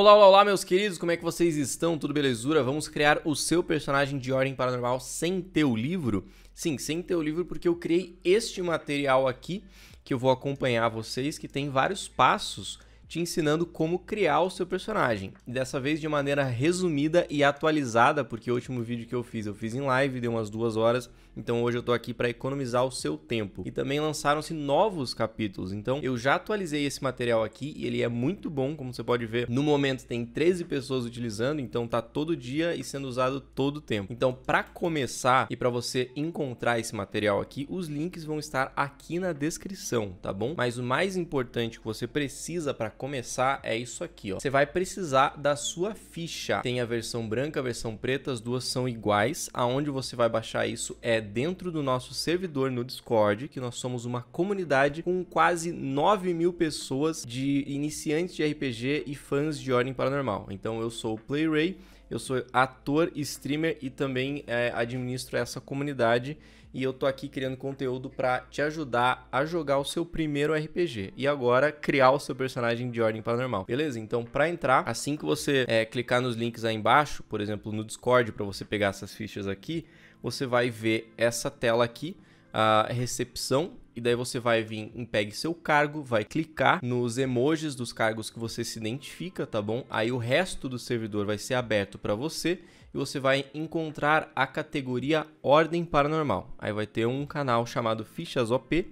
Olá, olá, olá, meus queridos, como é que vocês estão? Tudo belezura? Vamos criar o seu personagem de Ordem Paranormal sem ter o livro? Sim, sem ter o livro, porque eu criei este material aqui que eu vou acompanhar vocês, que tem vários passos te ensinando como criar o seu personagem. Dessa vez de maneira resumida e atualizada, porque o último vídeo que eu fiz em live, deu umas 2 horas, então hoje eu tô aqui para economizar o seu tempo. E também lançaram-se novos capítulos, então eu já atualizei esse material aqui e ele é muito bom, como você pode ver. No momento tem 13 pessoas utilizando, então tá todo dia e sendo usado todo o tempo. Então para começar e para você encontrar esse material aqui, os links vão estar aqui na descrição, tá bom? Mas o mais importante que você precisa para começar é isso aqui, ó. Você vai precisar da sua ficha. Tem a versão branca, a versão preta, as duas são iguais. Aonde você vai baixar isso é dentro do nosso servidor no Discord, que nós somos uma comunidade com quase 9 mil pessoas de iniciantes de RPG e fãs de Ordem Paranormal. Então eu sou o PlayRay, eu sou ator, streamer e também administro essa comunidade. E eu tô aqui criando conteúdo para te ajudar a jogar o seu primeiro RPG e agora criar o seu personagem de Ordem Paranormal, beleza? Então, para entrar, assim que você clicar nos links aí embaixo, por exemplo, no Discord, para você pegar essas fichas aqui, você vai ver essa tela aqui, a recepção, e daí você vai vir em pegue seu cargo, vai clicar nos emojis dos cargos que você se identifica, tá bom? Aí o resto do servidor vai ser aberto para você e você vai encontrar a categoria Ordem Paranormal. Aí vai ter um canal chamado Fichas OP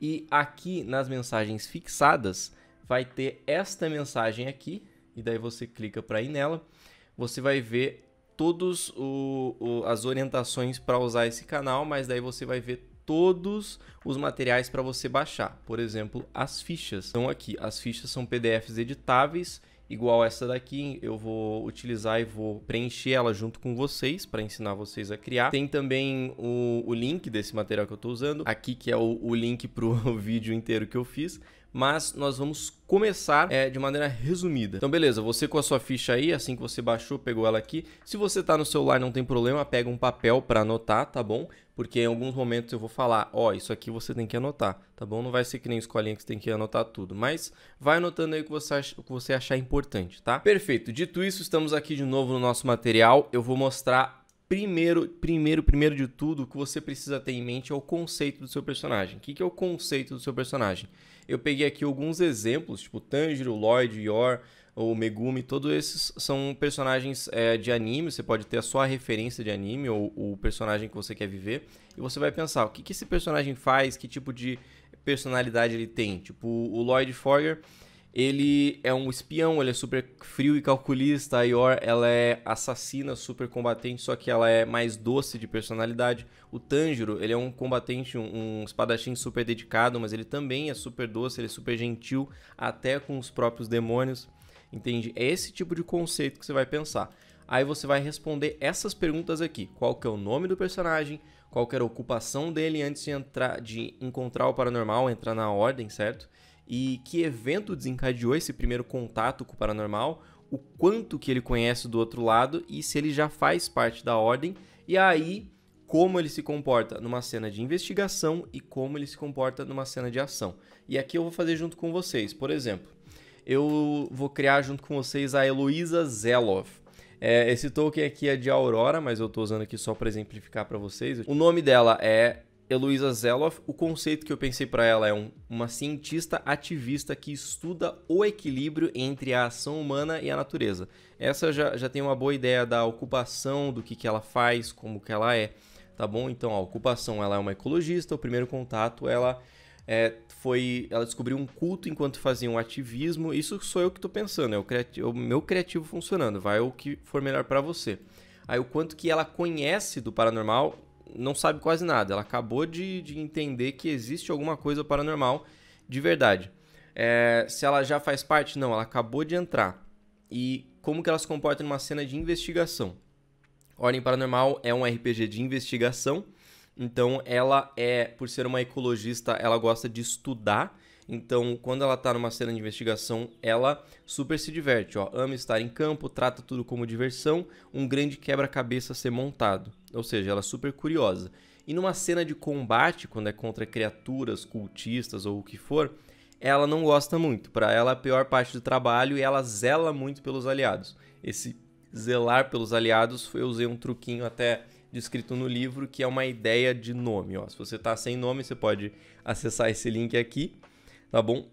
e aqui nas mensagens fixadas vai ter esta mensagem aqui e daí você clica para ir nela, você vai ver todas as orientações para usar esse canal, mas daí você vai ver todos os materiais para você baixar. Por exemplo, as fichas. Então aqui, as fichas são PDFs editáveis, igual essa daqui, eu vou utilizar e vou preencher ela junto com vocês para ensinar vocês a criar. Tem também o link desse material que eu estou usando, aqui que é o link para o vídeo inteiro que eu fiz. Mas nós vamos começar de maneira resumida. Então beleza, você com a sua ficha aí, assim que você baixou, pegou ela aqui. Se você tá no celular não tem problema, pega um papel para anotar, tá bom? Porque em alguns momentos eu vou falar, ó, isso aqui você tem que anotar, tá bom? Não vai ser que nem escolinha que você tem que anotar tudo, mas vai anotando aí o que você achar importante, tá? Perfeito, dito isso, estamos aqui de novo no nosso material. Eu vou mostrar primeiro de tudo, o que você precisa ter em mente é o conceito do seu personagem. O que é o conceito do seu personagem? Eu peguei aqui alguns exemplos, tipo Tanjiro, Lloyd, Yor, ou Megumi, todos esses são personagens de anime, você pode ter a sua referência de anime ou o personagem que você quer viver, e você vai pensar o que esse personagem faz, que tipo de personalidade ele tem. Tipo, o Lloyd Forger, ele é um espião, ele é super frio e calculista. A Yor, ela é assassina, super combatente, só que ela é mais doce de personalidade. O Tanjiro, ele é um combatente, um espadachim super dedicado, mas ele também é super doce, ele é super gentil, até com os próprios demônios, entende? É esse tipo de conceito que você vai pensar. Aí você vai responder essas perguntas aqui. Qual que é o nome do personagem? Qual que era a ocupação dele antes de encontrar o paranormal, entrar na ordem, certo? E que evento desencadeou esse primeiro contato com o paranormal, o quanto que ele conhece do outro lado e se ele já faz parte da ordem, e aí como ele se comporta numa cena de investigação e como ele se comporta numa cena de ação. E aqui eu vou fazer junto com vocês, por exemplo, eu vou criar junto com vocês a Heloísa Zeloff. Esse token aqui é de Aurora, mas eu tô usando aqui só para exemplificar para vocês. O nome dela é Heloísa Zeloff. O conceito que eu pensei para ela é uma cientista ativista que estuda o equilíbrio entre a ação humana e a natureza. Essa já tem uma boa ideia da ocupação, do que ela faz, como que ela é, tá bom? Então a ocupação, ela é uma ecologista. O primeiro contato, ela descobriu um culto enquanto fazia um ativismo. Isso sou eu que tô pensando, é o meu criativo funcionando, vai o que for melhor para você. Aí o quanto que ela conhece do paranormal, não sabe quase nada, ela acabou de entender que existe alguma coisa paranormal de verdade. Se ela já faz parte, não, ela acabou de entrar. E como que ela se comporta numa cena de investigação? Ordem Paranormal é um RPG de investigação, então ela por ser uma ecologista, ela gosta de estudar. Então, quando ela tá numa cena de investigação, ela super se diverte, ó. Ama estar em campo, trata tudo como diversão, um grande quebra-cabeça a ser montado. Ou seja, ela é super curiosa. E numa cena de combate, quando é contra criaturas, cultistas ou o que for, ela não gosta muito. Para ela, a pior parte do trabalho, e ela zela muito pelos aliados. Esse zelar pelos aliados, eu usei um truquinho até descrito no livro, que é uma ideia de nome. Ó, se você está sem nome, você pode acessar esse link aqui, tá bom?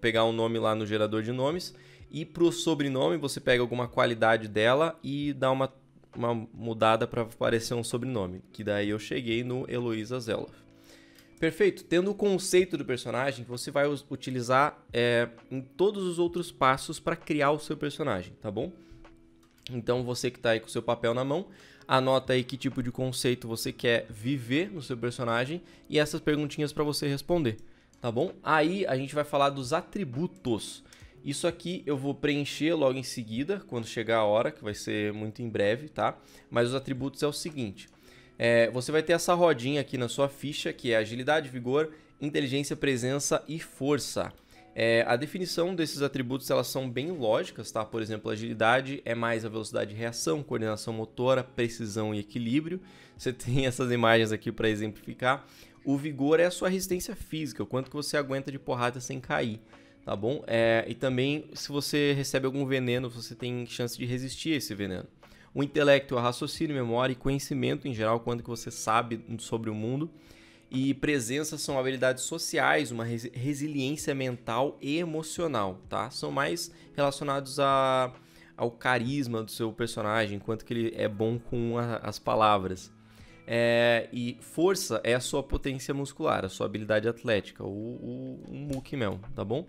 Pegar um nome lá no gerador de nomes, e para o sobrenome você pega alguma qualidade dela e dá uma mudada para aparecer um sobrenome, que daí eu cheguei no Heloísa Zeloff. Perfeito, tendo o conceito do personagem, você vai utilizar em todos os outros passos para criar o seu personagem, tá bom? Então você que está aí com o seu papel na mão, anota aí que tipo de conceito você quer viver no seu personagem e essas perguntinhas para você responder, tá bom? Aí a gente vai falar dos atributos. Isso aqui eu vou preencher logo em seguida, quando chegar a hora, que vai ser muito em breve, tá? Mas os atributos é o seguinte... você vai ter essa rodinha aqui na sua ficha, que é agilidade, vigor, inteligência, presença e força. A definição desses atributos, elas são bem lógicas, tá? Por exemplo, agilidade é mais a velocidade de reação, coordenação motora, precisão e equilíbrio. Você tem essas imagens aqui para exemplificar. O vigor é a sua resistência física, o quanto que você aguenta de porrada sem cair, tá bom? E também, se você recebe algum veneno, você tem chance de resistir a esse veneno. O intelecto, o raciocínio, memória e conhecimento em geral, quanto que você sabe sobre o mundo. E presença são habilidades sociais, uma resiliência mental e emocional, tá? São mais relacionados ao carisma do seu personagem, quanto que ele é bom com as palavras. E força é a sua potência muscular, a sua habilidade atlética, o muque mesmo, tá bom?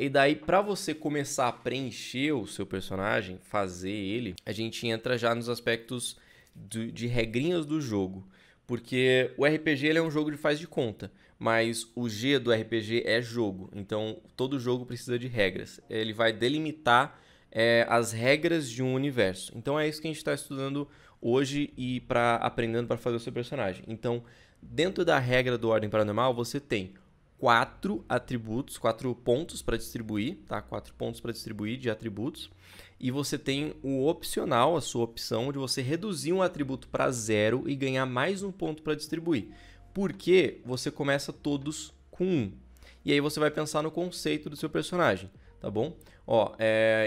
E daí, para você começar a preencher o seu personagem, fazer ele, a gente entra já nos aspectos de regrinhas do jogo. Porque o RPG ele é um jogo de faz de conta, mas o G do RPG é jogo. Então, todo jogo precisa de regras. Ele vai delimitar as regras de um universo. Então, é isso que a gente está estudando hoje e aprendendo para fazer o seu personagem. Então, dentro da regra do Ordem Paranormal, você tem... 4 atributos, 4 pontos para distribuir, tá? 4 pontos para distribuir de atributos. E você tem o opcional, a sua opção de você reduzir um atributo para 0 e ganhar mais um ponto para distribuir. Porque você começa todos com 1. E aí você vai pensar no conceito do seu personagem, tá bom?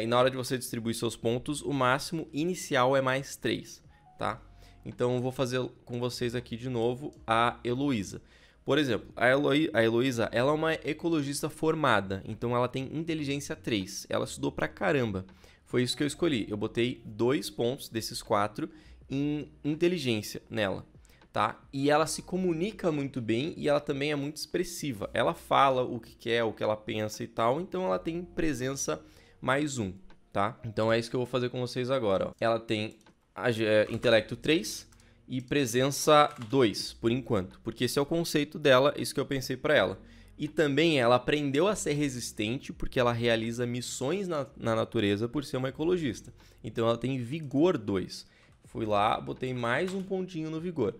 E na hora de você distribuir seus pontos, o máximo inicial é mais 3, tá? Então eu vou fazer com vocês aqui de novo a Heloísa. Por exemplo, a Heloísa, ela é uma ecologista formada, então ela tem inteligência 3, ela estudou pra caramba. Foi isso que eu escolhi, eu botei 2 pontos desses 4 em inteligência nela, tá? E ela se comunica muito bem e ela também é muito expressiva, ela fala o que quer, o que ela pensa e tal, então ela tem presença mais 1, tá? Então é isso que eu vou fazer com vocês agora, ó. Ela tem intelecto 3... e presença 2, por enquanto, porque esse é o conceito dela, isso que eu pensei para ela. E também ela aprendeu a ser resistente porque ela realiza missões na natureza por ser uma ecologista. Então ela tem vigor 2. Fui lá, botei mais um pontinho no vigor.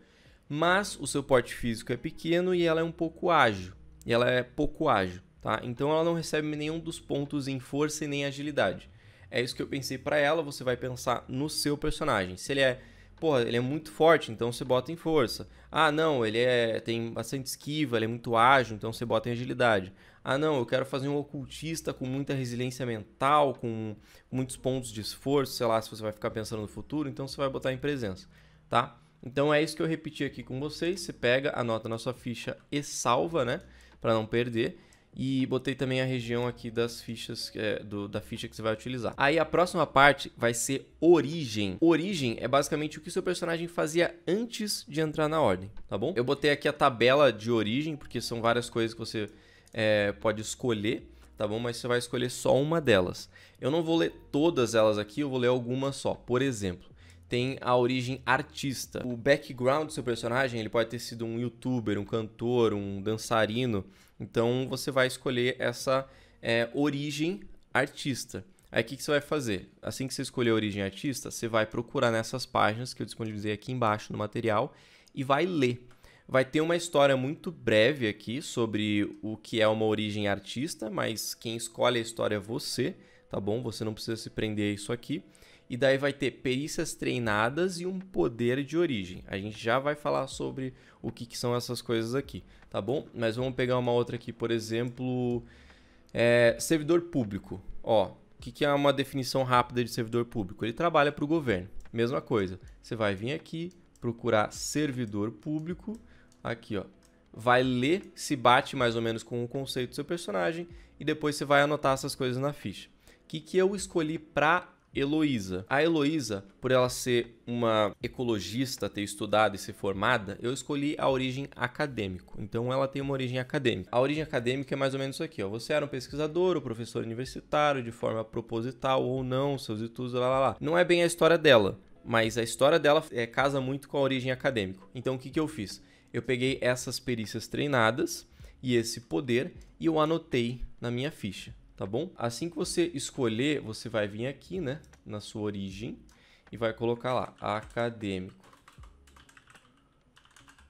Mas o seu porte físico é pequeno e ela é um pouco ágil. E ela é pouco ágil, tá? Então ela não recebe nenhum dos pontos em força e nem agilidade. É isso que eu pensei para ela, você vai pensar no seu personagem. Se ele é... Porra, ele é muito forte, então você bota em força. Ah, não, tem bastante esquiva, ele é muito ágil, então você bota em agilidade. Ah, não, eu quero fazer um ocultista com muita resiliência mental, com muitos pontos de esforço, sei lá, se você vai ficar pensando no futuro, então você vai botar em presença, tá? Então é isso que eu repeti aqui com vocês. Você pega, anota na sua ficha e salva, né? Pra não perder. E botei também a região aqui das fichas, da ficha que você vai utilizar. Aí a próxima parte vai ser origem. Origem é basicamente o que o seu personagem fazia antes de entrar na ordem, tá bom? Eu botei aqui a tabela de origem, porque são várias coisas que você pode escolher, tá bom? Mas você vai escolher só uma delas. Eu não vou ler todas elas aqui, eu vou ler algumas só. Por exemplo, tem a origem artista. O background do seu personagem, ele pode ter sido um youtuber, um cantor, um dançarino. Então, você vai escolher essa origem artista. Aí, o que você vai fazer? Assim que você escolher a origem artista, você vai procurar nessas páginas que eu disponibilizei aqui embaixo no material e vai ler. Vai ter uma história muito breve aqui sobre o que é uma origem artista, mas quem escolhe a história é você, tá bom? Você não precisa se prender a isso aqui. E daí vai ter perícias treinadas e um poder de origem. A gente já vai falar sobre o que são essas coisas aqui, tá bom? Mas vamos pegar uma outra aqui, por exemplo, servidor público. Ó, o que é uma definição rápida de servidor público? Ele trabalha para o governo, mesma coisa. Você vai vir aqui, procurar servidor público, aqui ó. Vai ler se bate mais ou menos com o conceito do seu personagem e depois você vai anotar essas coisas na ficha. O que eu escolhi para Heloísa? A Heloísa, por ela ser uma ecologista, ter estudado e ser formada, eu escolhi a origem acadêmico. Então ela tem uma origem acadêmica. A origem acadêmica é mais ou menos isso aqui, ó. Você era um pesquisador ou professor universitário de forma proposital ou não, seus estudos, lá lá lá. Não é bem a história dela, mas a história dela casa muito com a origem acadêmico. Então o que eu fiz? Eu peguei essas perícias treinadas e esse poder e eu anotei na minha ficha, tá bom? Assim que você escolher, você vai vir aqui, né, na sua origem e vai colocar lá, acadêmico.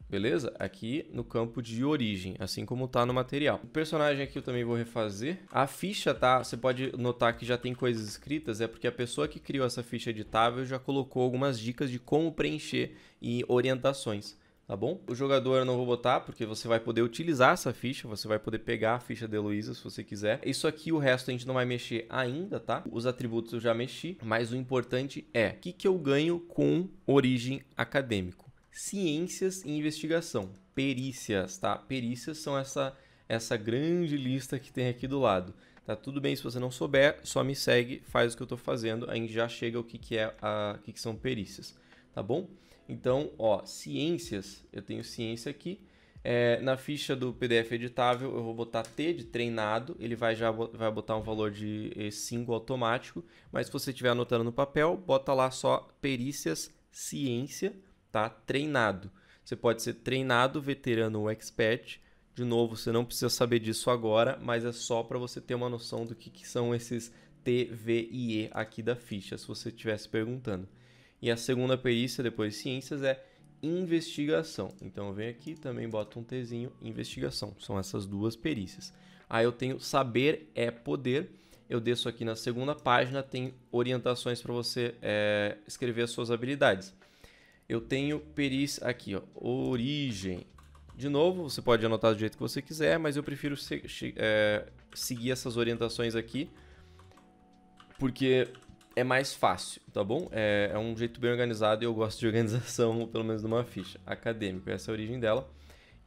Beleza? Aqui no campo de origem, assim como tá no material. O personagem aqui eu também vou refazer. A ficha, tá? Você pode notar que já tem coisas escritas, é porque a pessoa que criou essa ficha editável já colocou algumas dicas de como preencher e orientações. Tá bom? O jogador eu não vou botar, porque você vai poder utilizar essa ficha, você vai poder pegar a ficha da Heloísa se você quiser. Isso aqui, o resto a gente não vai mexer ainda, tá? Os atributos eu já mexi, mas o importante é, o que eu ganho com origem acadêmico? Ciências e investigação, perícias, tá? Perícias são essa grande lista que tem aqui do lado. Tá tudo bem se você não souber, só me segue, faz o que eu tô fazendo, a gente já chega ao que são perícias, tá bom? Então, ó, ciências, eu tenho ciência aqui, na ficha do PDF editável eu vou botar T de treinado, ele vai botar um valor de 5 automático, mas se você estiver anotando no papel, bota lá só perícias, ciência, tá? Treinado. Você pode ser treinado, veterano ou expert, de novo, você não precisa saber disso agora, mas é só para você ter uma noção do que são esses T, V e E aqui da ficha, se você estivesse perguntando. E a segunda perícia, depois de ciências, é investigação. Então eu venho aqui, também boto um Tzinho, investigação. São essas duas perícias. Aí eu tenho saber é poder. Eu desço aqui na segunda página, tem orientações para você escrever as suas habilidades. Eu tenho perícia aqui, ó, origem. De novo, você pode anotar do jeito que você quiser, mas eu prefiro seguir essas orientações aqui, porque é mais fácil, tá bom? É um jeito bem organizado e eu gosto de organização, pelo menos numa ficha. Acadêmico, essa é a origem dela.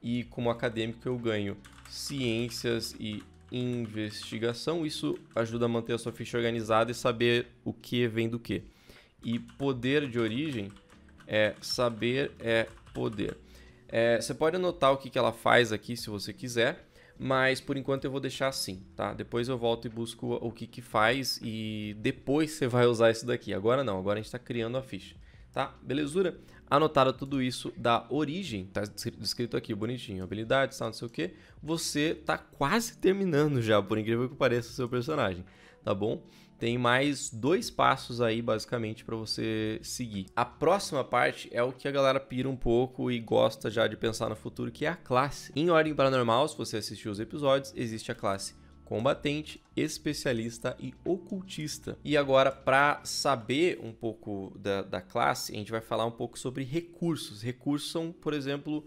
E como acadêmico eu ganho ciências e investigação. Isso ajuda a manter a sua ficha organizada e saber o que vem do que. E poder de origem é saber é poder. Você pode anotar o que ela faz aqui se você quiser. Mas por enquanto eu vou deixar assim, tá? Depois eu volto e busco o que faz e depois você vai usar isso daqui. Agora não, agora a gente está criando a ficha, tá? Belezura? Anotado tudo isso da origem, tá escrito aqui, bonitinho, habilidades, tá, não sei o que. Você tá quase terminando já, por incrível que pareça, o seu personagem, tá bom? Tem mais 2 passos aí, basicamente, para você seguir. A próxima parte é o que a galera pira um pouco e gosta já de pensar no futuro, que é a classe. Em Ordem Paranormal, se você assistiu os episódios, existe a classe combatente, especialista e ocultista. E agora, para saber um pouco da classe, a gente vai falar um pouco sobre recursos. Recursos são, por exemplo,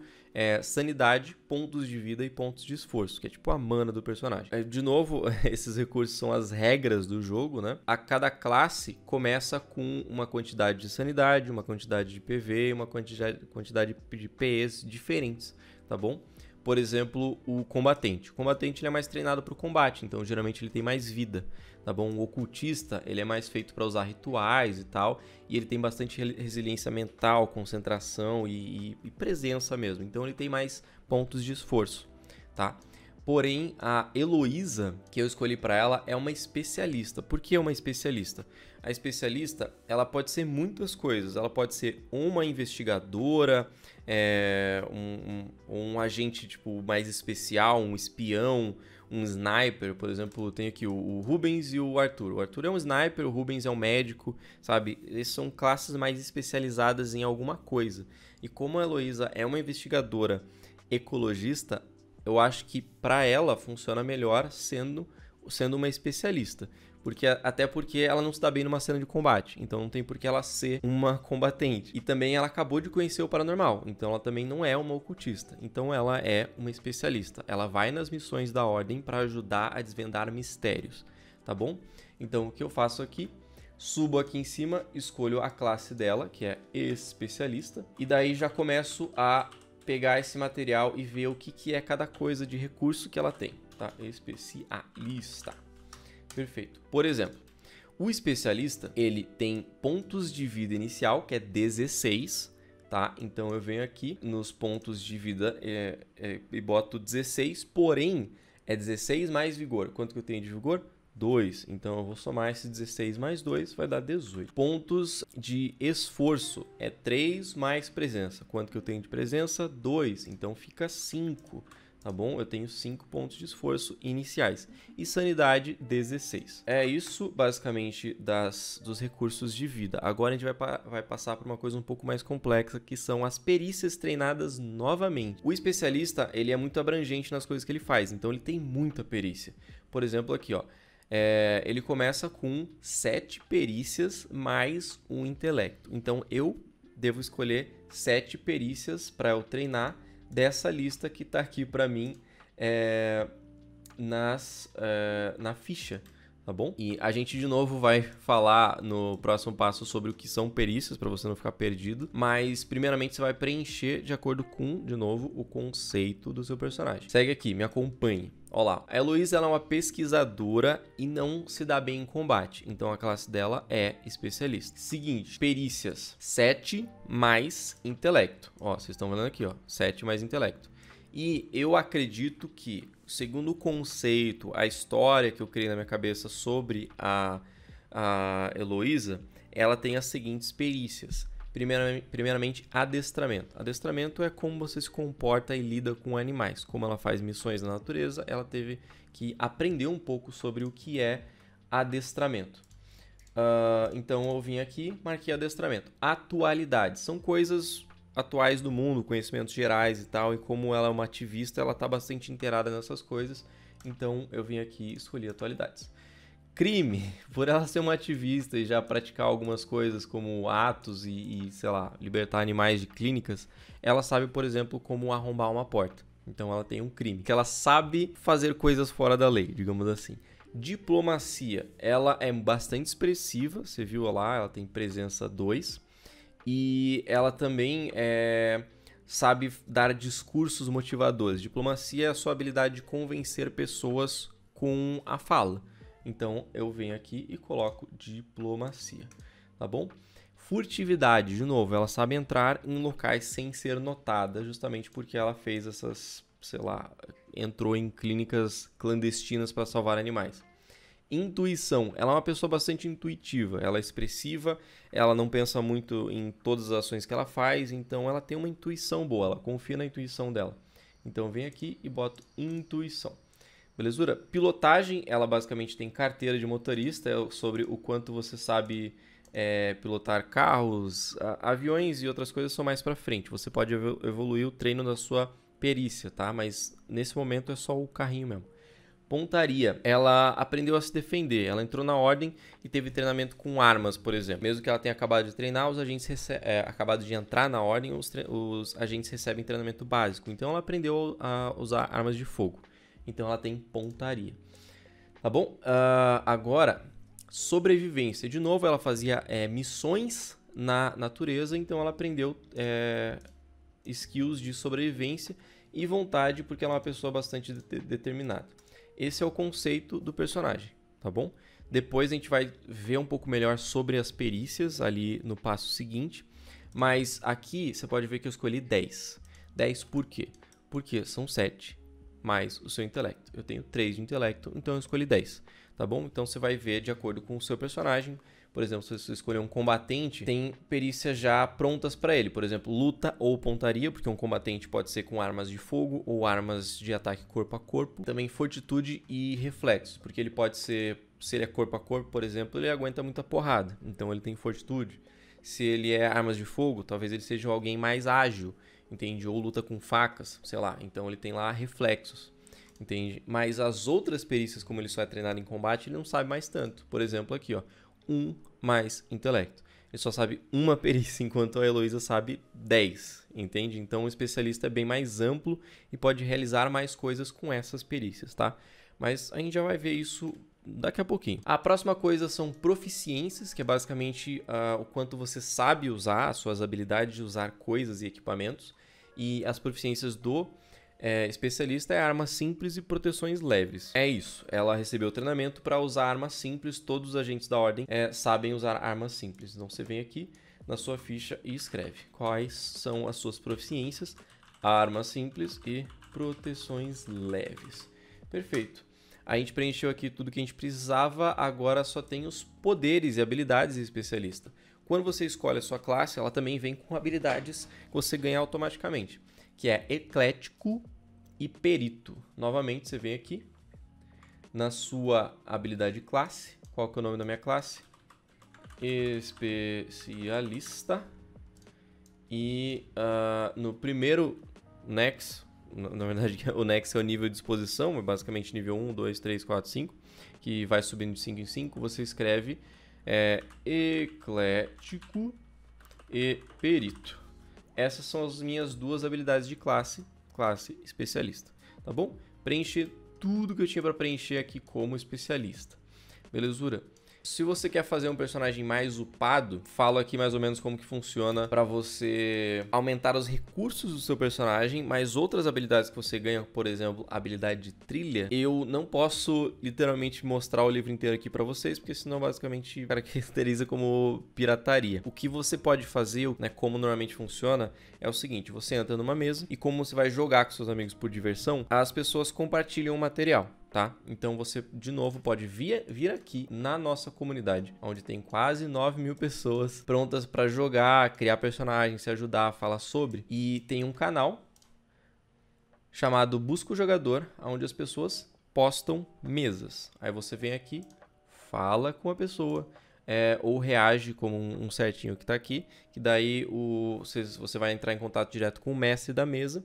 sanidade, pontos de vida e pontos de esforço, que é tipo a mana do personagem. De novo, esses recursos são as regras do jogo, né? A cada classe começa com uma quantidade de sanidade, uma quantidade de PV, uma quantidade de PS diferentes, tá bom? Por exemplo, o combatente. O combatente ele é mais treinado para o combate, então geralmente ele tem mais vida, tá bom? O ocultista ele é mais feito para usar rituais e tal, e ele tem bastante resiliência mental, concentração e presença mesmo, então ele tem mais pontos de esforço, tá? Porém, a Heloísa, que eu escolhi para ela, é uma especialista. Por que uma especialista? A especialista, ela pode ser muitas coisas. Ela pode ser uma investigadora, um agente tipo, mais especial, um espião, um sniper. Por exemplo, tem aqui o Rubens e o Arthur. O Arthur é um sniper, o Rubens é um médico, sabe? Eles são classes mais especializadas em alguma coisa. E como a Heloísa é uma investigadora ecologista, eu acho que para ela funciona melhor sendo uma especialista. porque até porque ela não se dá bem numa cena de combate, então não tem por que ela ser uma combatente. E também ela acabou de conhecer o paranormal, então ela também não é uma ocultista, então ela é uma especialista. Ela vai nas missões da ordem para ajudar a desvendar mistérios, tá bom? Então o que eu faço aqui? Subo aqui em cima, escolho a classe dela, que é especialista, e daí já começo a pegar esse material e ver o que, que é cada coisa de recurso que ela tem, tá? Especialista. Perfeito. Por exemplo, o especialista, ele tem pontos de vida inicial, que é 16, tá? Então eu venho aqui nos pontos de vida e boto 16, porém é 16 mais vigor. Quanto que eu tenho de vigor? 2. Então eu vou somar esse 16 mais 2, vai dar 18. Pontos de esforço é 3 mais presença. Quanto que eu tenho de presença? 2. Então fica 5, tá bom? Eu tenho 5 pontos de esforço iniciais. E sanidade, 16. É isso, basicamente, dos recursos de vida. Agora a gente vai passar por uma coisa um pouco mais complexa, que são as perícias treinadas novamente. O especialista, ele é muito abrangente nas coisas que ele faz, então ele tem muita perícia. Por exemplo, aqui, ó. Ele começa com 7 perícias mais um intelecto. Então eu devo escolher 7 perícias para eu treinar dessa lista que está aqui para mim na ficha, tá bom? E a gente de novo vai falar no próximo passo sobre o que são perícias, para você não ficar perdido. Mas primeiramente você vai preencher de acordo com, de novo, o conceito do seu personagem. Segue aqui, me acompanhe. Olá, a Heloísa, ela é uma pesquisadora e não se dá bem em combate, então a classe dela é especialista. Seguinte, perícias, 7 mais intelecto. Ó, vocês estão vendo aqui, ó, 7 mais intelecto. E eu acredito que, segundo o conceito, a história que eu criei na minha cabeça sobre a Heloísa, ela tem as seguintes perícias. Primeiramente, adestramento. Adestramento é como você se comporta e lida com animais. Como ela faz missões na natureza, ela teve que aprender um pouco sobre o que é adestramento. Então, eu vim aqui, marquei adestramento. Atualidade. São coisas atuais do mundo, conhecimentos gerais e tal. E como ela é uma ativista, ela está bastante inteirada nessas coisas. Então, eu vim aqui e escolhi atualidades. Crime, por ela ser uma ativista e já praticar algumas coisas como atos e sei lá, libertar animais de clínicas, ela sabe, por exemplo, como arrombar uma porta. Então ela tem um crime, que ela sabe fazer coisas fora da lei, digamos assim. Diplomacia, ela é bastante expressiva, você viu lá, ela tem presença 2. E ela também sabe dar discursos motivadores. Diplomacia é a sua habilidade de convencer pessoas com a fala. Então, eu venho aqui e coloco diplomacia, tá bom? Furtividade, de novo, ela sabe entrar em locais sem ser notada, justamente porque ela fez essas, sei lá, entrou em clínicas clandestinas para salvar animais. Intuição, ela é uma pessoa bastante intuitiva, ela é expressiva, ela não pensa muito em todas as ações que ela faz, então ela tem uma intuição boa, ela confia na intuição dela. Então, eu venho aqui e boto intuição. Belezura? Pilotagem, ela basicamente tem carteira de motorista, é sobre o quanto você sabe pilotar carros, aviões e outras coisas são mais pra frente. Você pode evoluir o treino da sua perícia, tá? Mas nesse momento é só o carrinho mesmo. Pontaria, ela aprendeu a se defender, ela entrou na ordem e teve treinamento com armas, por exemplo. Mesmo que ela tenha acabado de treinar, os agentes acabado de entrar na ordem, os agentes recebem treinamento básico. Então ela aprendeu a usar armas de fogo. Então ela tem pontaria, tá bom? Agora, sobrevivência. De novo, ela fazia missões na natureza, então ela aprendeu skills de sobrevivência e vontade, porque ela é uma pessoa bastante determinada. Esse é o conceito do personagem, tá bom? Depois a gente vai ver um pouco melhor sobre as perícias ali no passo seguinte, mas aqui você pode ver que eu escolhi 10. 10 por quê? Porque são 7. Mais o seu intelecto. Eu tenho 3 de intelecto, então eu escolhi 10, tá bom? Então você vai ver de acordo com o seu personagem. Por exemplo, se você escolher um combatente, tem perícias já prontas para ele. Por exemplo, luta ou pontaria, porque um combatente pode ser com armas de fogo ou armas de ataque corpo a corpo. Também fortitude e reflexos, porque ele pode ser, se ele é corpo a corpo, por exemplo, ele aguenta muita porrada, então ele tem fortitude. Se ele é armas de fogo, talvez ele seja alguém mais ágil, entende? Ou luta com facas, sei lá, então ele tem lá reflexos. entende? Mas as outras perícias, como ele só é treinado em combate, ele não sabe mais tanto. Por exemplo, aqui, ó, 1 mais intelecto. Ele só sabe uma perícia, enquanto a Heloísa sabe 10, entende? Então, o especialista é bem mais amplo e pode realizar mais coisas com essas perícias, tá? Mas a gente já vai ver isso daqui a pouquinho. A próxima coisa são proficiências, que é basicamente o quanto você sabe usar, as suas habilidades de usar coisas e equipamentos. E as proficiências do especialista é armas simples e proteções leves. É isso, ela recebeu treinamento para usar armas simples, todos os agentes da ordem sabem usar armas simples. Então você vem aqui na sua ficha e escreve quais são as suas proficiências, armas simples e proteções leves. Perfeito. A gente preencheu aqui tudo que a gente precisava, agora só tem os poderes e habilidades de especialista. Quando você escolhe a sua classe, ela também vem com habilidades que você ganha automaticamente, que é eclético e perito. Novamente, você vem aqui na sua habilidade classe. Qual que é o nome da minha classe? Especialista. E no primeiro Next, na verdade o Next é o nível de exposição, é basicamente nível 1, 2, 3, 4, 5, que vai subindo de 5 em 5, você escreve eclético e perito. Essas são as minhas duas habilidades de classe especialista, tá bom? Preencher tudo que eu tinha para preencher aqui como especialista. Belezura? Se você quer fazer um personagem mais upado, falo aqui mais ou menos como que funciona para você aumentar os recursos do seu personagem, mas outras habilidades que você ganha, por exemplo, a habilidade de trilha, eu não posso literalmente mostrar o livro inteiro aqui para vocês, porque senão basicamente caracteriza como pirataria. O que você pode fazer, né, como normalmente funciona, é o seguinte: você entra numa mesa e como você vai jogar com seus amigos por diversão, as pessoas compartilham o material. Tá? Então você, de novo, pode vir aqui na nossa comunidade, onde tem quase 9 mil pessoas prontas para jogar, criar personagens, se ajudar, falar sobre. E tem um canal chamado Busca o Jogador, onde as pessoas postam mesas. Aí você vem aqui, fala com a pessoa, ou reage como um certinho que está aqui, que daí você vai entrar em contato direto com o mestre da mesa.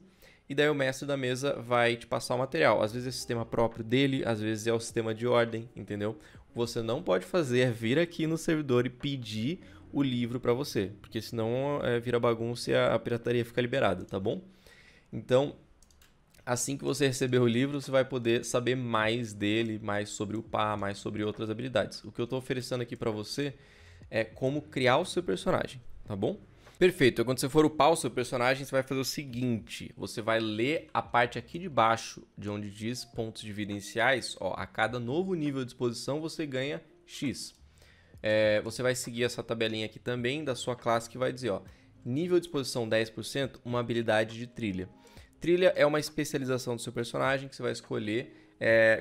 E daí o mestre da mesa vai te passar o material. Às vezes é o sistema próprio dele, às vezes é o sistema de ordem, entendeu? O que você não pode fazer é vir aqui no servidor e pedir o livro para você, porque senão vira bagunça e a pirataria fica liberada, tá bom? Então, assim que você receber o livro, você vai poder saber mais dele, mais sobre o PA, mais sobre outras habilidades. O que eu estou oferecendo aqui para você é como criar o seu personagem, tá bom? Perfeito, quando você for upar o seu personagem, você vai fazer o seguinte: você vai ler a parte aqui de baixo, de onde diz pontos dividenciais, ó, a cada novo nível de exposição você ganha X. Você vai seguir essa tabelinha aqui também da sua classe, que vai dizer, ó, nível de exposição 10%, uma habilidade de trilha. Trilha é uma especialização do seu personagem que você vai escolher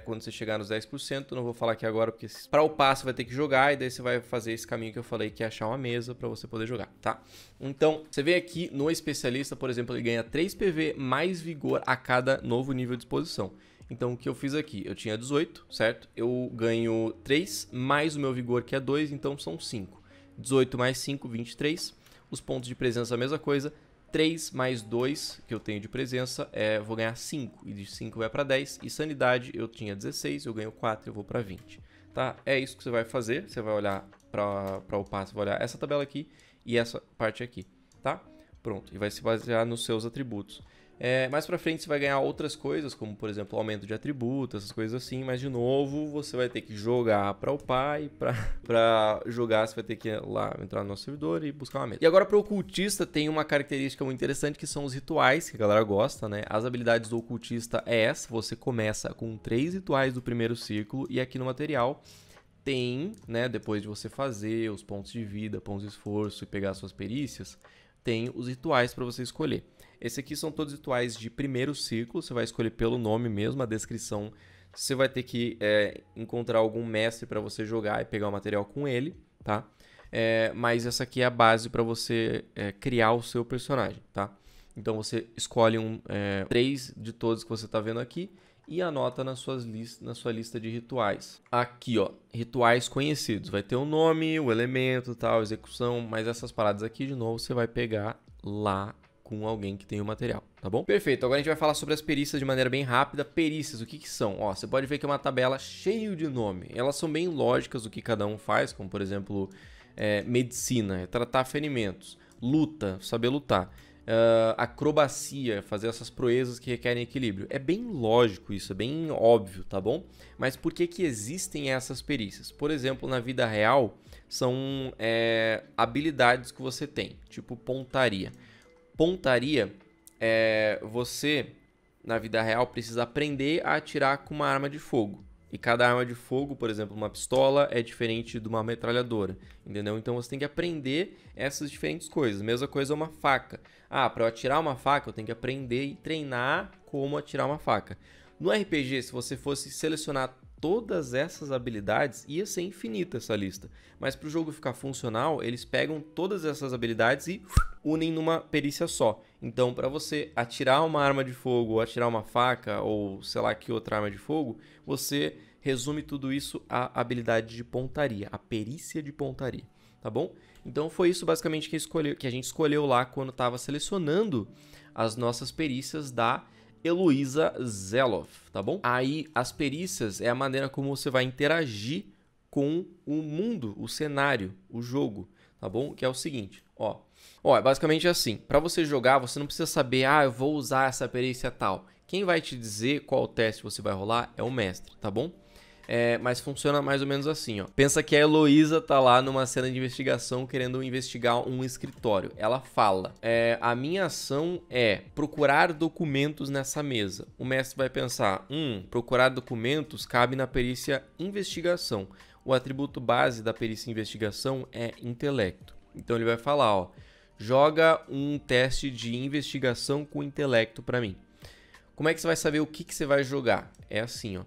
quando você chegar nos 10%, não vou falar aqui agora, porque para upar você vai ter que jogar, e daí você vai fazer esse caminho que eu falei, que é achar uma mesa para você poder jogar, tá? Então, você vê aqui no especialista, por exemplo, ele ganha 3 PV mais vigor a cada novo nível de exposição. Então, o que eu fiz aqui? Eu tinha 18, certo? Eu ganho 3 mais o meu vigor, que é 2, então são 5. 18 mais 5, 23. Os pontos de presença, a mesma coisa. 3 mais 2 que eu tenho de presença, vou ganhar 5, e de 5 vai para 10, e sanidade eu tinha 16, eu ganho 4, eu vou para 20, tá? É isso que você vai fazer, você vai olhar para o passo, vai olhar essa tabela aqui e essa parte aqui, tá? Pronto, e vai se basear nos seus atributos. Mais para frente você vai ganhar outras coisas, como por exemplo aumento de atributo, essas coisas assim, mas de novo você vai ter que jogar para upar, e para jogar você vai ter que ir lá, entrar no nosso servidor e buscar uma mesa. E agora para o ocultista tem uma característica muito interessante, que são os rituais, que a galera gosta, né? As habilidades do ocultista é essa: você começa com 3 rituais do primeiro círculo, e aqui no material tem, né, depois de você fazer os pontos de vida, pontos de esforço e pegar suas perícias, tem os rituais para você escolher. Esse aqui são todos rituais de primeiro círculo, você vai escolher pelo nome mesmo, a descrição. Você vai ter que encontrar algum mestre para você jogar e pegar o material com ele, tá? Mas essa aqui é a base para você criar o seu personagem, tá? Então você escolhe 3 de todos que você está vendo aqui e anota na sua lista de rituais. Aqui, ó, rituais conhecidos. Vai ter o nome, o elemento, tal, execução, mas essas paradas aqui, de novo, você vai pegar lá com alguém que tem o material, tá bom? Perfeito, agora a gente vai falar sobre as perícias de maneira bem rápida. Perícias, o que que são? Ó, você pode ver que é uma tabela cheia de nome. Elas são bem lógicas do que cada um faz, como por exemplo, medicina, é tratar ferimentos, luta, saber lutar. Acrobacia, fazer essas proezas que requerem equilíbrio. É bem lógico isso, é bem óbvio, tá bom? Mas por que que existem essas perícias? Por exemplo, na vida real, são habilidades que você tem, tipo pontaria. Pontaria, você, na vida real, precisa aprender a atirar com uma arma de fogo. E cada arma de fogo, por exemplo, uma pistola, é diferente de uma metralhadora, entendeu? Então você tem que aprender essas diferentes coisas. Mesma coisa é uma faca. Ah, para eu atirar uma faca, eu tenho que aprender e treinar como atirar uma faca. No RPG, se você fosse selecionar todas essas habilidades, ia ser infinita essa lista. Mas para o jogo ficar funcional, eles pegam todas essas habilidades e unem numa perícia só. Então, para você atirar uma arma de fogo, ou atirar uma faca, ou sei lá que outra arma de fogo, você resume tudo isso à habilidade de pontaria, a perícia de pontaria, tá bom? Então, foi isso basicamente que a gente escolheu lá quando estava selecionando as nossas perícias da Heloísa Zeloff, tá bom? Aí, as perícias é a maneira como você vai interagir com o mundo, o cenário, o jogo, tá bom? Que é o seguinte, ó, é basicamente assim. Para você jogar, você não precisa saber, ah, eu vou usar essa perícia tal. Quem vai te dizer qual teste você vai rolar é o mestre, tá bom? Mas funciona mais ou menos assim, ó. Pensa que a Heloísa tá lá numa cena de investigação querendo investigar um escritório. Ela fala, a minha ação é procurar documentos nessa mesa. O mestre vai pensar, procurar documentos cabe na perícia investigação. O atributo base da perícia investigação é intelecto. Então ele vai falar, ó, joga um teste de investigação com intelecto pra mim. Como é que você vai saber o que que você vai jogar? É assim, ó.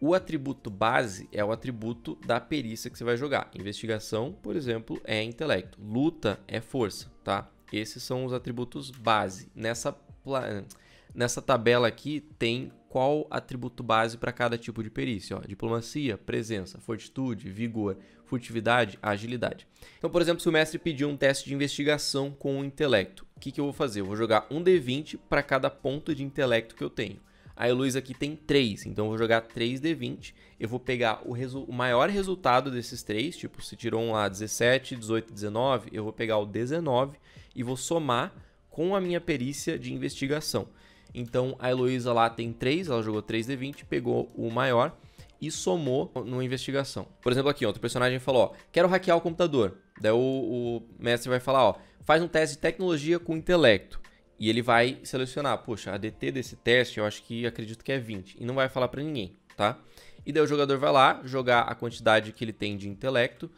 O atributo base é o atributo da perícia que você vai jogar. Investigação, por exemplo, é intelecto. Luta é força, tá? Esses são os atributos base. Nessa tabela aqui tem qual atributo base para cada tipo de perícia. Ó, diplomacia, presença, fortitude, vigor, furtividade, agilidade. Então, por exemplo, se o mestre pedir um teste de investigação com o intelecto, o que eu vou fazer? Eu vou jogar um D20 para cada ponto de intelecto que eu tenho. A Heloísa aqui tem 3, então eu vou jogar 3 D20. Eu vou pegar o maior resultado desses 3, tipo, se tirou um lá 17, 18, 19, eu vou pegar o 19 e vou somar com a minha perícia de investigação. Então a Heloísa lá tem 3, ela jogou 3 D20, pegou o maior e somou numa investigação. Por exemplo aqui, outro personagem falou, ó, quero hackear o computador. Daí o mestre vai falar, ó, faz um teste de tecnologia com intelecto. E ele vai selecionar, poxa, a DT desse teste eu acho que acredito que é 20. E não vai falar pra ninguém, tá? E daí o jogador vai lá jogar a quantidade que ele tem de intelecto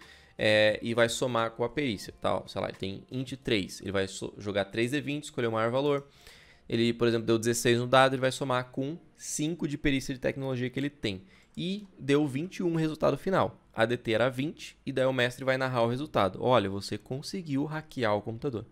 e vai somar com a perícia, tá? Sei lá, ele tem int 3. Ele vai jogar 3 de 20, escolher o maior valor. Ele, por exemplo, deu 16 no dado, ele vai somar com 5 de perícia de tecnologia que ele tem. E deu 21 o resultado final. A DT era 20 e daí o mestre vai narrar o resultado. Olha, você conseguiu hackear o computador.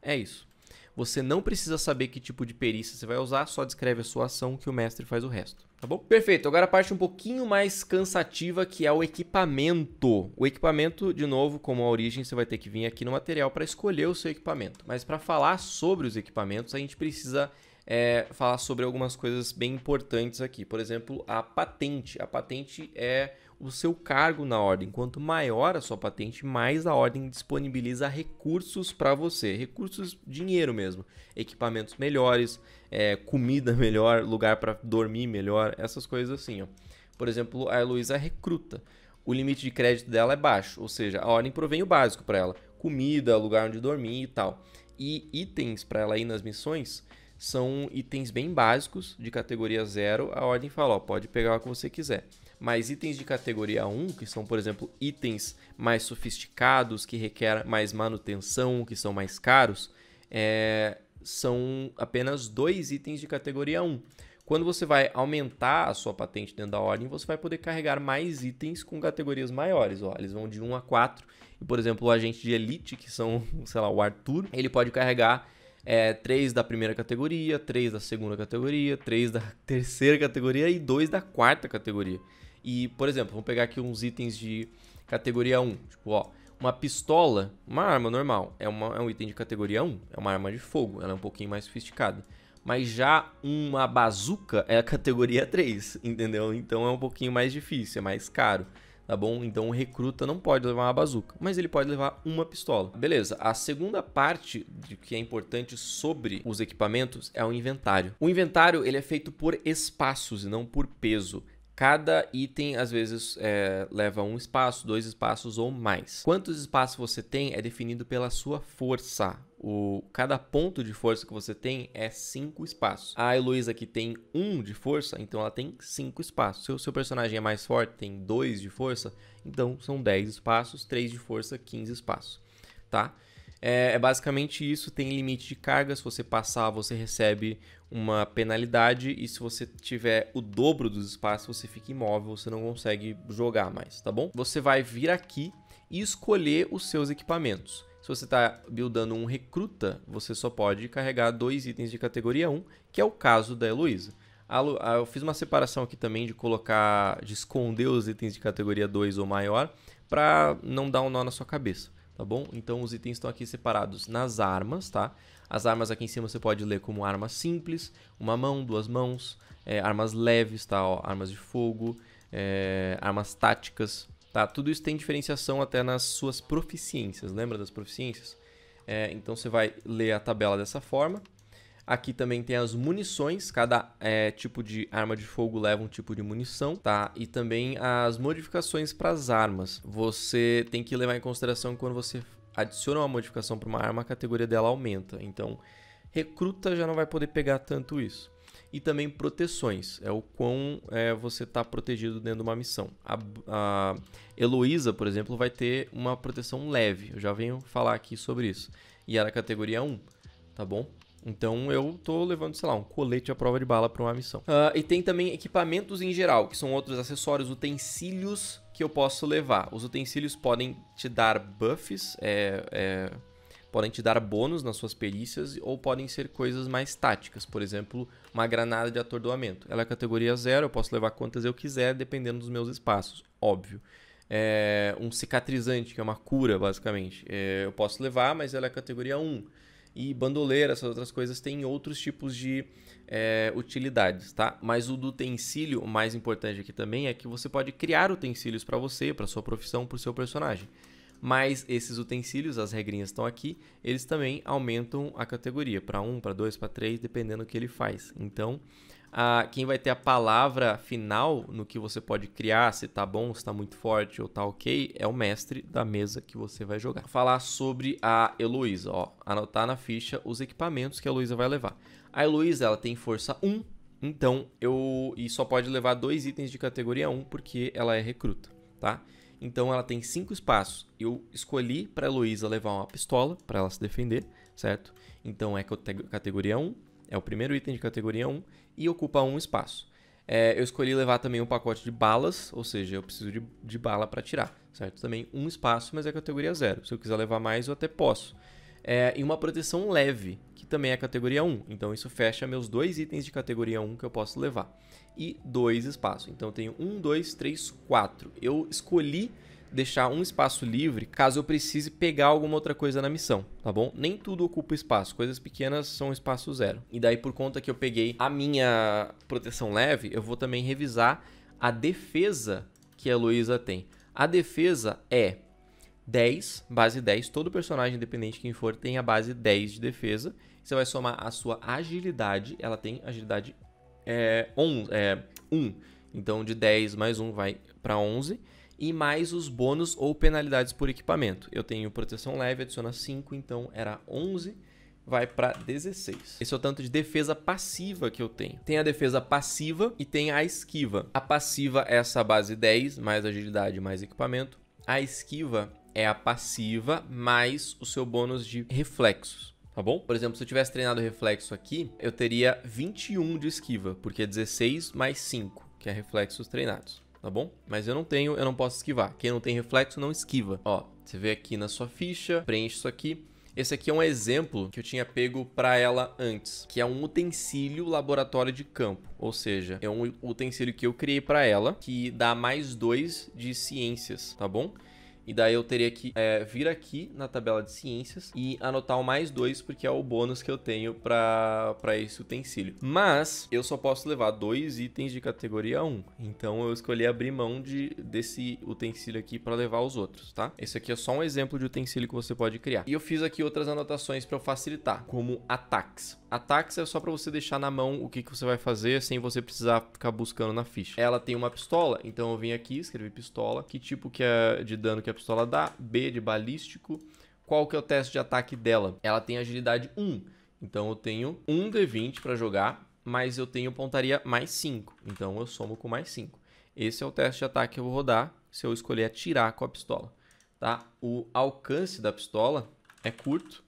É isso. Você não precisa saber que tipo de perícia você vai usar, só descreve a sua ação que o mestre faz o resto, tá bom? Perfeito, agora a parte um pouquinho mais cansativa que é o equipamento. O equipamento, de novo, como a origem, você vai ter que vir aqui no material para escolher o seu equipamento. Mas para falar sobre os equipamentos, a gente precisa falar sobre algumas coisas bem importantes aqui. Por exemplo, a patente. A patente é o seu cargo na ordem. Quanto maior a sua patente, mais a ordem disponibiliza recursos para você. Recursos, dinheiro mesmo. Equipamentos melhores, comida melhor, lugar para dormir melhor, essas coisas assim, ó. Por exemplo, a Heloísa é recruta. O limite de crédito dela é baixo, ou seja, a ordem provém o básico para ela. Comida, lugar onde dormir e tal. E itens para ela ir nas missões são itens bem básicos, de categoria 0, a ordem fala, ó, pode pegar o que você quiser. Mas itens de categoria 1, que são, por exemplo, itens mais sofisticados, que requerem mais manutenção, que são mais caros, são apenas 2 itens de categoria 1. Quando você vai aumentar a sua patente dentro da ordem, você vai poder carregar mais itens com categorias maiores. Ó, eles vão de 1 a 4. E, por exemplo, o agente de elite, que são, sei lá, o Arthur, ele pode carregar 3 da primeira categoria, 3 da segunda categoria, 3 da terceira categoria e 2 da quarta categoria. E, por exemplo, vamos pegar aqui uns itens de categoria 1. Tipo, ó, Uma pistola, uma arma normal, é um item de categoria 1, é uma arma de fogo, ela é um pouquinho mais sofisticada. Mas já uma bazuca é a categoria 3, entendeu? Então é um pouquinho mais difícil, é mais caro, tá bom? Então o recruta não pode levar uma bazuca, mas ele pode levar uma pistola. Beleza, a segunda parte de que é importante sobre os equipamentos é o inventário. O inventário ele é feito por espaços e não por peso. Cada item, às vezes, leva um espaço, dois espaços ou mais. Quantos espaços você tem é definido pela sua força. Cada ponto de força que você tem é 5 espaços. A Heloísa aqui tem 1 de força, então ela tem 5 espaços. Se o seu personagem é mais forte, tem 2 de força, então são 10 espaços, 3 de força, 15 espaços, tá? É basicamente isso, tem limite de carga, se você passar você recebe uma penalidade e se você tiver o dobro dos espaços você fica imóvel, você não consegue jogar mais, tá bom? Você vai vir aqui e escolher os seus equipamentos. Se você está buildando um recruta, você só pode carregar 2 itens de categoria 1, que é o caso da Heloísa. Eu fiz uma separação aqui também de esconder os itens de categoria 2 ou maior, para não dar um nó na sua cabeça. Tá bom? Então os itens estão aqui separados nas armas, tá? As armas aqui em cima você pode ler como arma simples, uma mão, duas mãos, armas leves, tá? Ó, armas de fogo, armas táticas, tá? Tudo isso tem diferenciação até nas suas proficiências, lembra das proficiências? Então você vai ler a tabela dessa forma. Aqui também tem as munições, cada tipo de arma de fogo leva um tipo de munição, tá? E também as modificações para as armas. Você tem que levar em consideração que quando você adiciona uma modificação para uma arma, a categoria dela aumenta. Então, recruta já não vai poder pegar tanto isso. E também proteções, é o quão você está protegido dentro de uma missão. A Heloísa, por exemplo, vai ter uma proteção leve, eu já venho falar aqui sobre isso. E era categoria 1, tá bom? Então eu tô levando, sei lá, um colete à prova de bala para uma missão. E tem também equipamentos em geral, que são outros acessórios, utensílios que eu posso levar. Os utensílios podem te dar buffs, podem te dar bônus nas suas perícias, ou podem ser coisas mais táticas. Por exemplo, uma granada de atordoamento. Ela é categoria 0, eu posso levar quantas eu quiser, dependendo dos meus espaços, óbvio. Um cicatrizante, que é uma cura, basicamente. Eu posso levar, mas ela é categoria 1. E bandoleira, essas outras coisas, têm outros tipos de utilidades, tá? Mas o do utensílio, o mais importante aqui também, é que você pode criar utensílios para você, para sua profissão, para o seu personagem. Mas esses utensílios, as regrinhas estão aqui, eles também aumentam a categoria, para 1, para 2, para 3, dependendo do que ele faz. Então, quem vai ter a palavra final no que você pode criar, se tá bom, se tá muito forte ou tá ok, é o mestre da mesa que você vai jogar. Vou falar sobre a Heloísa, ó, anotar na ficha os equipamentos que a Heloísa vai levar. A Heloísa, ela tem força 1, então e só pode levar 2 itens de categoria 1 porque ela é recruta, tá? Então ela tem 5 espaços. Eu escolhi para a Heloísa levar uma pistola para ela se defender, certo? Então é categoria 1, é o primeiro item de categoria 1 e ocupa 1 espaço. Eu escolhi levar também um pacote de balas, ou seja, eu preciso de bala para atirar, certo? Também 1 espaço, mas é categoria 0. Se eu quiser levar mais, eu até posso. E uma proteção leve, que também é categoria 1. Então isso fecha meus 2 itens de categoria 1 que eu posso levar. E 2 espaços. Então eu tenho 1, 2, 3, 4. Eu escolhi deixar um espaço livre caso eu precise pegar alguma outra coisa na missão, tá bom? Nem tudo ocupa espaço, coisas pequenas são espaço 0. E daí, por conta que eu peguei a minha proteção leve, eu vou também revisar a defesa que a Heloísa tem. A defesa é 10, base 10, todo personagem, independente de quem for, tem a base 10 de defesa. Você vai somar a sua agilidade, ela tem agilidade 1, então de 10 mais 1 vai para 11, e mais os bônus ou penalidades por equipamento. Eu tenho proteção leve, adiciona 5, então era 11, vai para 16. Esse é o tanto de defesa passiva que eu tenho. Tem a defesa passiva e tem a esquiva. A passiva é essa base 10, mais agilidade, mais equipamento. A esquiva é a passiva mais o seu bônus de reflexos, tá bom? Por exemplo, se eu tivesse treinado reflexo aqui, eu teria 21 de esquiva, porque é 16 mais 5, que é reflexos treinados, tá bom? Mas eu não tenho, eu não posso esquivar. Quem não tem reflexo não esquiva. Ó, você vê aqui na sua ficha, preenche isso aqui. Esse aqui é um exemplo que eu tinha pego para ela antes, que é um utensílio laboratório de campo, ou seja, é um utensílio que eu criei para ela, que dá mais 2 de ciências, tá bom? E daí eu teria que vir aqui na tabela de ciências e anotar o +2, porque é o bônus que eu tenho para esse utensílio. Mas eu só posso levar 2 itens de categoria 1. Então eu escolhi abrir mão desse utensílio aqui para levar os outros, tá? Esse aqui é só um exemplo de utensílio que você pode criar. E eu fiz aqui outras anotações para eu facilitar, como ataques. Ataques é só para você deixar na mão o que você vai fazer sem você precisar ficar buscando na ficha. Ela tem uma pistola, então eu vim aqui, escrevi pistola, que tipo que é de dano que a pistola dá, B de balístico, qual que é o teste de ataque dela? Ela tem agilidade 1, então eu tenho 1 D20 para jogar, mas eu tenho pontaria +5, então eu somo com +5. Esse é o teste de ataque que eu vou rodar se eu escolher atirar com a pistola, tá? O alcance da pistola é curto,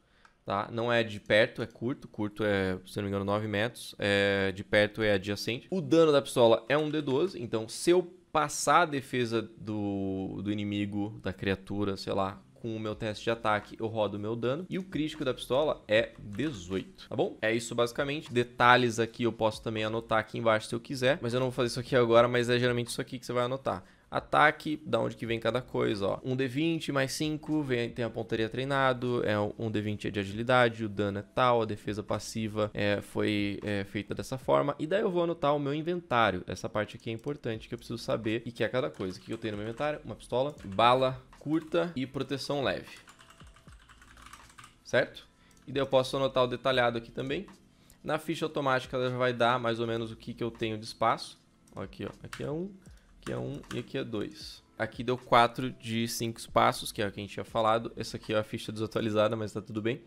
tá? Não é de perto, é curto. Curto é, se não me engano, 9 metros. É, de perto é adjacente. O dano da pistola é um D12. Então, se eu passar a defesa do inimigo, da criatura, sei lá, com o meu teste de ataque, eu rodo o meu dano. E o crítico da pistola é 18, tá bom? É isso basicamente. Detalhes aqui eu posso também anotar aqui embaixo se eu quiser. Mas eu não vou fazer isso aqui agora, mas é geralmente isso aqui que você vai anotar. Ataque, da onde que vem cada coisa, ó. 1 D20 +5, tem a pontaria treinado, é 1 D20 é de agilidade, o dano é tal, a defesa passiva foi feita dessa forma. E daí eu vou anotar o meu inventário. Essa parte aqui é importante, que eu preciso saber e que é cada coisa. O que eu tenho no meu inventário? Uma pistola, bala curta e proteção leve. Certo? E daí eu posso anotar o detalhado aqui também. Na ficha automática ela já vai dar mais ou menos o que eu tenho de espaço. Aqui, ó. Aqui é 1. Aqui é 1 e aqui é 2. Aqui deu 4 de 5 espaços, que é o que a gente tinha falado. Essa aqui é a ficha desatualizada, mas tá tudo bem,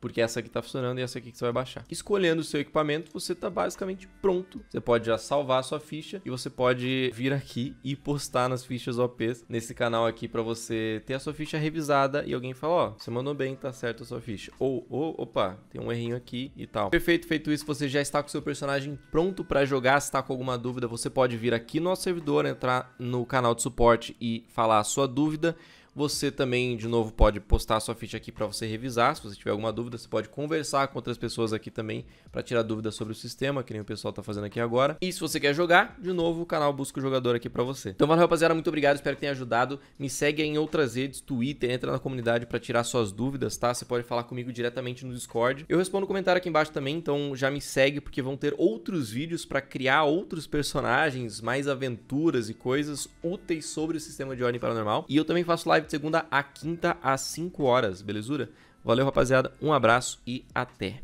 porque essa aqui tá funcionando e essa aqui que você vai baixar. Escolhendo o seu equipamento, você tá basicamente pronto. Você pode já salvar a sua ficha e você pode vir aqui e postar nas fichas OPs nesse canal aqui pra você ter a sua ficha revisada e alguém fala, ó, você mandou bem, tá certo a sua ficha. Ou, opa, tem um errinho aqui e tal. Perfeito, feito isso, você já está com o seu personagem pronto pra jogar. Se tá com alguma dúvida, você pode vir aqui no nosso servidor, entrar no canal de suporte e falar a sua dúvida. Você também, de novo, pode postar a sua ficha aqui para você revisar. Se você tiver alguma dúvida, você pode conversar com outras pessoas aqui também para tirar dúvidas sobre o sistema, que nem o pessoal tá fazendo aqui agora. E se você quer jogar, de novo, o canal busca o jogador aqui para você. Então, valeu, rapaziada. Muito obrigado. Espero que tenha ajudado. Me segue aí em outras redes, Twitter. Entra na comunidade para tirar suas dúvidas, tá? Você pode falar comigo diretamente no Discord. Eu respondo comentário aqui embaixo também, então já me segue, porque vão ter outros vídeos para criar outros personagens, mais aventuras e coisas úteis sobre o sistema de Ordem Paranormal. E eu também faço live de segunda a quinta às 5 horas, belezura? Valeu, rapaziada, um abraço e até!